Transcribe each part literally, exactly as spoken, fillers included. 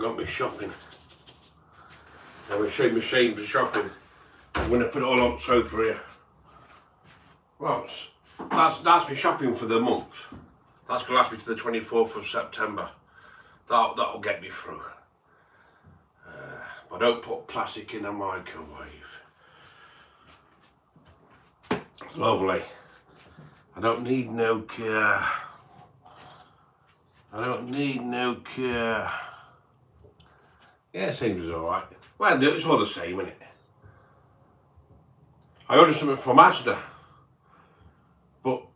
got my shopping. I was so ashamed of shopping when I put it all on the sofa here. Well, that's, that's my shopping for the month. That's going to last me to the twenty-fourth of September. That'll, that'll get me through. Uh, but don't put plastic in a microwave. Lovely. I don't need no care. I don't need no care. Yeah, seems alright. Well, it's all the same, isn't it? I ordered something from Asda, but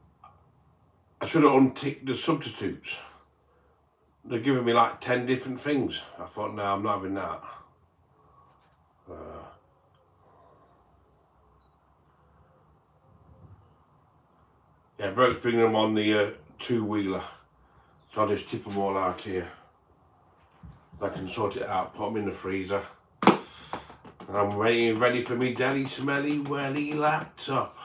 I should have unticked the substitutes. They're giving me like ten different things. I thought, no, I'm not having that. Uh, yeah, Broke's bringing them on the uh, two-wheeler. So I'll just tip them all out here. I can sort it out, put them in the freezer. And I'm ready, ready for me daddy smelly welly laptop.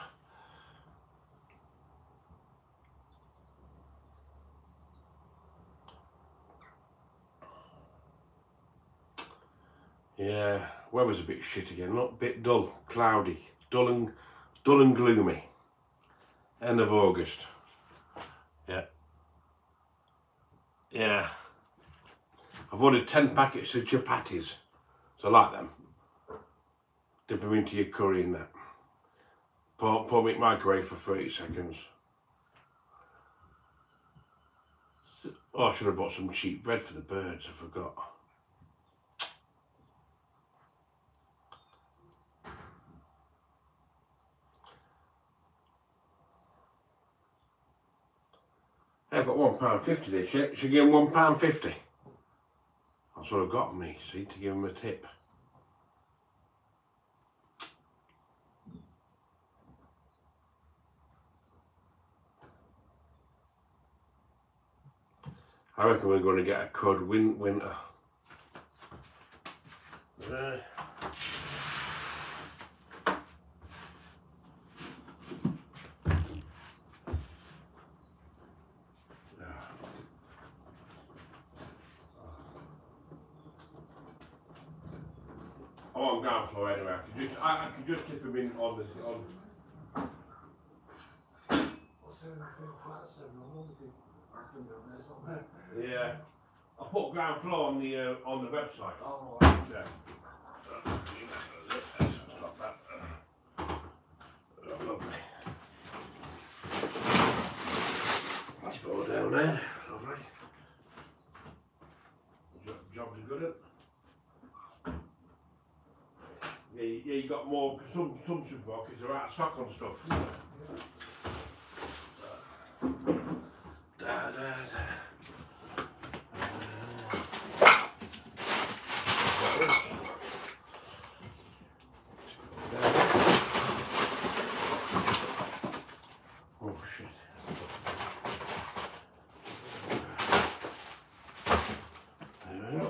Yeah, weather's a bit shit again, not a bit dull, cloudy, dull and, dull and gloomy. End of August. Yeah. Yeah. I've ordered ten packets of chapatis, so I like them. Dip them into your curry in that. Pour, pour me in the microwave for thirty seconds. Oh, I should have bought some cheap bread for the birds, I forgot. I've got one pound fifty there, should, should give him one pound fifty. That's what I've got me, see, to give him a tip. I reckon we're going to get a cod win winter. Uh, Oh, I'm down for anyway. I could just, I, I could just tip him in on the on. Yeah, I put ground floor on the uh, on the website. Oh, yeah. Stop that. Oh, lovely. Let's go down there. Lovely. Job's good at. Yeah, yeah, you got more. Some some supermarkets are out of stock on stuff. Yeah. Da, da, da. Uh, oh shit! There we go.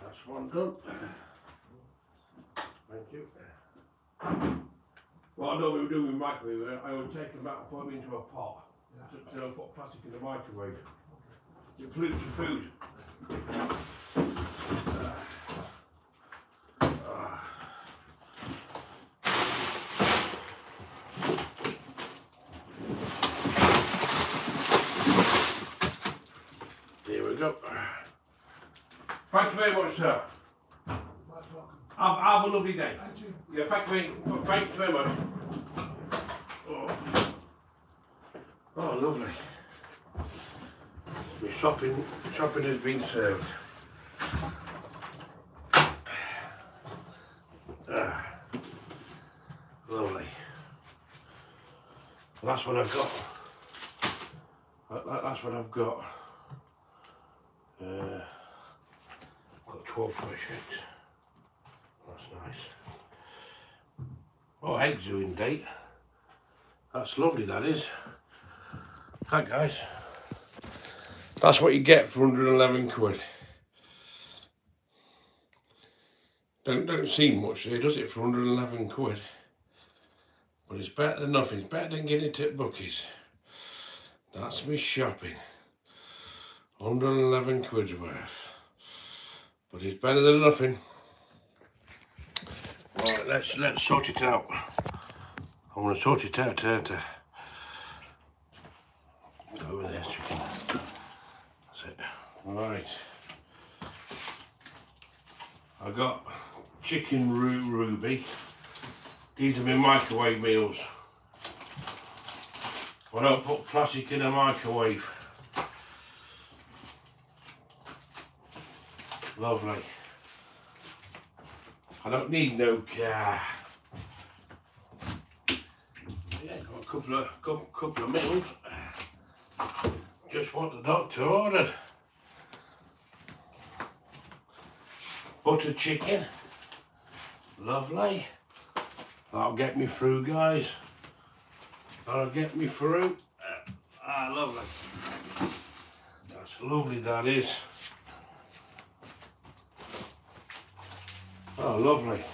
That's one done. What I normally do with microwave, I will take them out and put them into a pot. So I don't put plastic in the microwave. It pollutes your food. Uh, uh. There we go. Thank you very much, sir. Have, have a lovely day. Thank you. Yeah, thank you, thank you very much. Oh, oh lovely. My shopping, shopping has been served. Ah, lovely. Well, that's what I've got. That, that, that's what I've got. Uh, I've got twelve fresh eggs. That's nice. Oh, eggs are in date. That's lovely, that is. Hi guys. That's what you get for one hundred and eleven quid. Don't don't seem much here, does it, for one hundred and eleven quid? But it's better than nothing. It's better than getting it at Bucky's. That's me shopping. one hundred and eleven quid worth. But it's better than nothing. Right, let's let's sort it out. I want to sort it out, don't I? Go with this. That's it. Right. I got chicken roux ruby. These are my microwave meals. I don't put plastic in a microwave. Lovely. I don't need no car. Yeah, got a couple of couple, couple of meals. Just what the doctor ordered. Butter chicken. Lovely. That'll get me through, guys. That'll get me through. Ah, lovely. That's lovely, that is. Oh, lovely.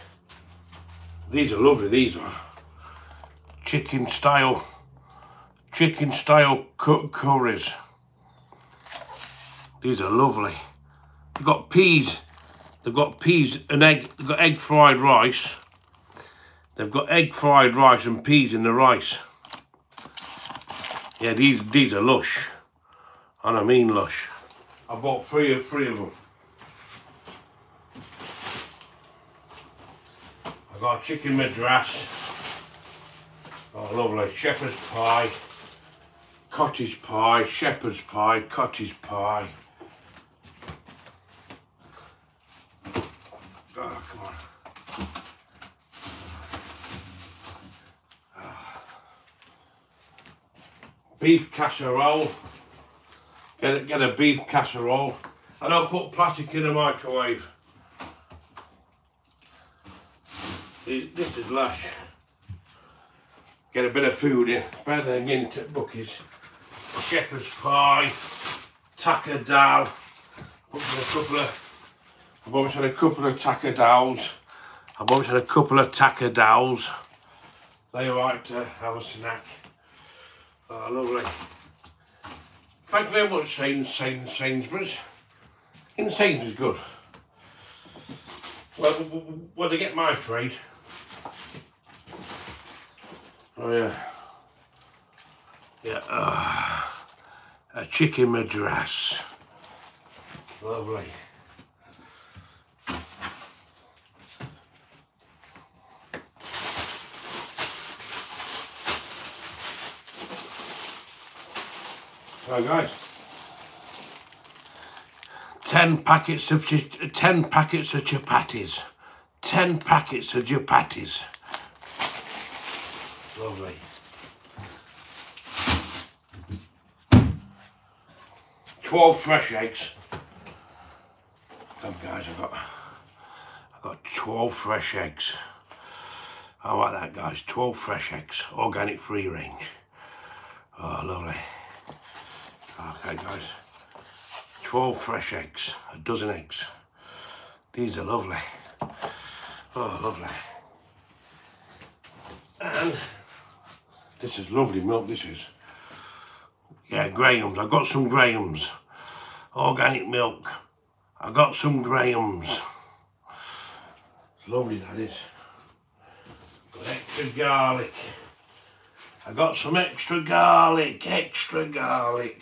These are lovely, these are. Chicken style, chicken style cooked curries. These are lovely. They've got peas, they've got peas and egg, they've got egg fried rice. They've got egg fried rice and peas in the rice. Yeah, these these are lush, and I mean lush. I bought three of three of them. I got chicken madras. Oh, lovely! Shepherd's pie, cottage pie, shepherd's pie, cottage pie. Oh, come on. Beef casserole. Get a, get a beef casserole. I don't put plastic in a microwave. This is lush. Get a bit of food in. Better than getting to buckies. Shepherd's pie. Taco dal. I've always had a couple of taco dals. I've always had a couple of taco dals. They like to have a snack. Oh, lovely. Thank you very much, Sains, Sains, Sainsbury's. In Sainsbury's, good. Well, where they get my trade. Oh, yeah. Yeah. Oh, a chicken madras. Lovely. Right, guys. Ten packets of ten packets of chapatis. Ten packets of chapatis. Lovely. Twelve fresh eggs. Damn, guys, I've got I've got twelve fresh eggs. I like that, guys. Twelve fresh eggs. Organic free range. Oh, lovely. Okay, guys, twelve fresh eggs, a dozen eggs. These are lovely. Oh, lovely. And this is lovely milk, this is. Yeah, Graham's. I've got some Graham's. Organic milk. I've got some Graham's. It's lovely, that is. Got extra garlic. I've got some extra garlic, extra garlic.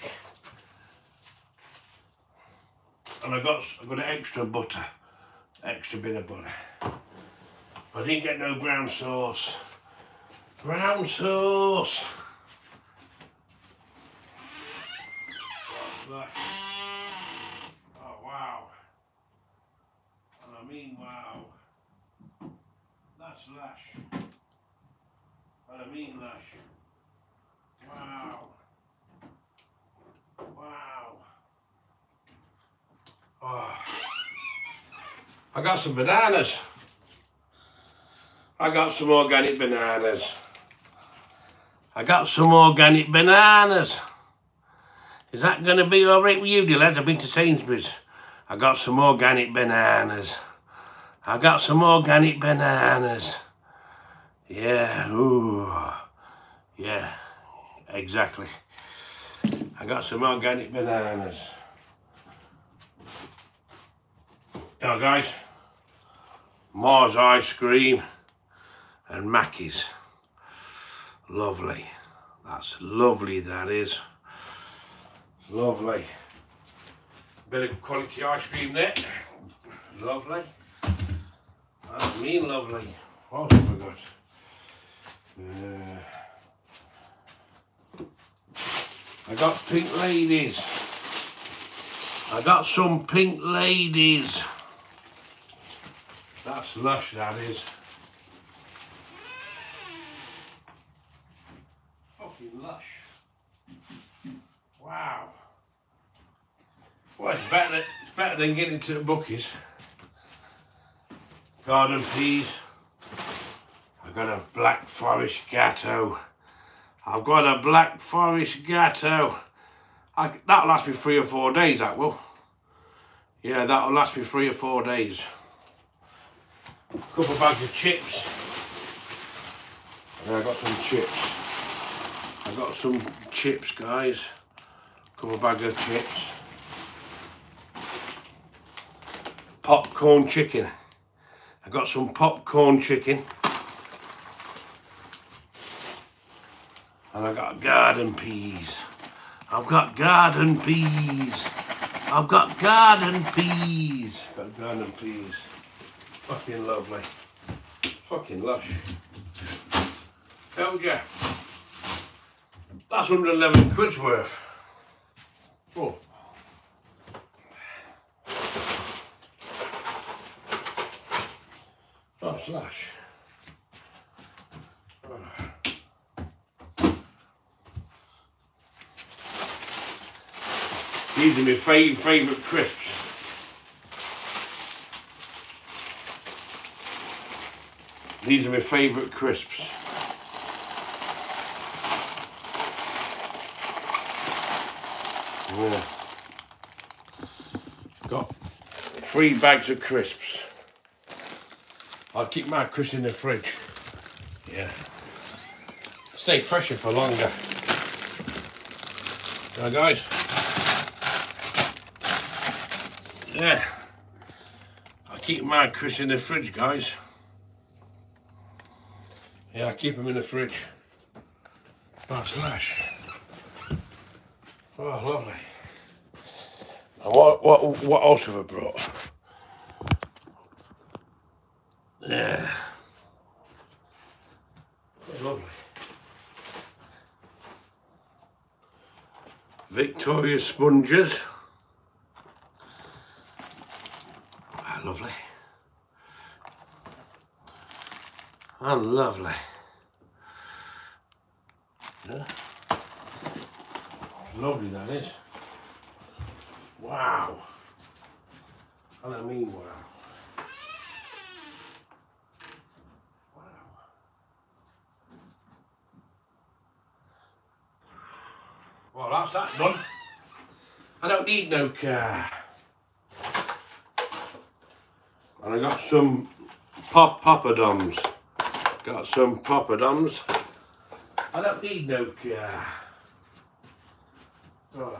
And I got I got an extra butter, extra bit of butter. I didn't get no brown sauce. Brown sauce. What's that? Oh, wow. And I mean wow. That's lush. And I mean lush. Wow. Wow. Oh. I got some bananas. I got some organic bananas. I got some organic bananas. Is that going to be all right with you, dear lads? I've been to Sainsbury's. I got some organic bananas. I got some organic bananas. Yeah, ooh. Yeah, exactly. I got some organic bananas. Now guys, Mars ice cream and Mackey's. Lovely. That's lovely, that is. Lovely. Bit of quality ice cream there. Lovely. That's me lovely. What else have I got? Uh, I got pink ladies. I got some pink ladies. That's lush, that is. Fucking lush. Wow. Well, it's better, it's better than getting to the bookies. Garden peas. I've got a Black Forest Gâteau. I've got a Black Forest Gâteau. I, that'll last me three or four days, that will. Yeah, that'll last me three or four days. A couple of bags of chips. And I got some chips. I got some chips, guys. A couple of bags of chips. Popcorn chicken. I got some popcorn chicken. And I got garden peas. I've got garden peas. I've got garden peas. Got garden peas. Fucking lovely. Fucking lush. Told ya. That's one hundred and eleven quid's worth. Oh. That's lush. These are my fave, favourite crisps. These are my favourite crisps. Yeah. Got three bags of crisps. I'll keep my crisps in the fridge. Yeah. Stay fresher for longer. Now guys. Yeah. I keep my crisps in the fridge, guys. Yeah, I keep them in the fridge. That's lush. Oh, lovely. And what, what, what else have I brought? Yeah. Lovely. Victoria sponges. Ah, lovely. Ah, lovely. Yeah. Lovely, that is. Wow. And I mean wow. Wow. Well, that's that done. I don't need no car. And I got some pop poppadoms. Got some poppadoms. I don't need no car. Oh.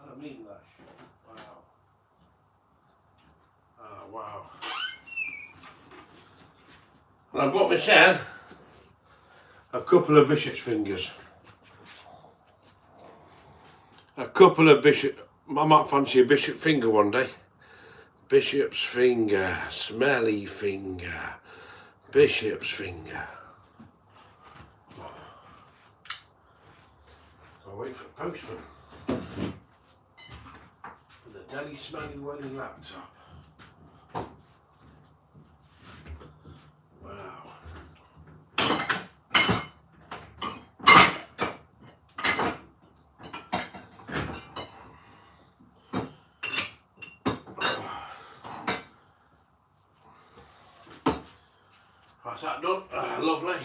I mean that. Wow. Oh, wow. And I bought myself a couple of bishop's fingers. A couple of bishop. I might fancy a bishop finger one day. Bishop's finger, smelly finger, bishop's finger. I'll wait for the postman. With a deli smelly welly laptop. Wow. That's that done. Uh, lovely.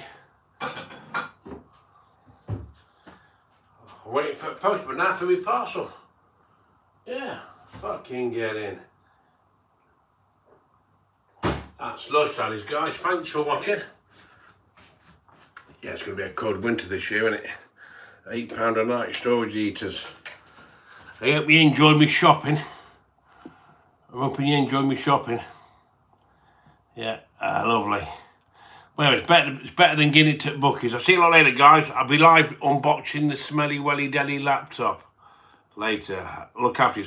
I'm waiting for a postman now for my parcel. Yeah, fucking get in. That's lush, that is, guys. Thanks for watching. Yeah, it's going to be a cold winter this year, isn't it? eight pound a night storage heaters. I hope you enjoyed me shopping. I'm hoping you enjoyed me shopping. Yeah, ah, lovely. Well, it's better, it's better than getting it at Bucky's. I'll see you later, guys. I'll be live unboxing the smelly welly daddy laptop later. Look after yourself.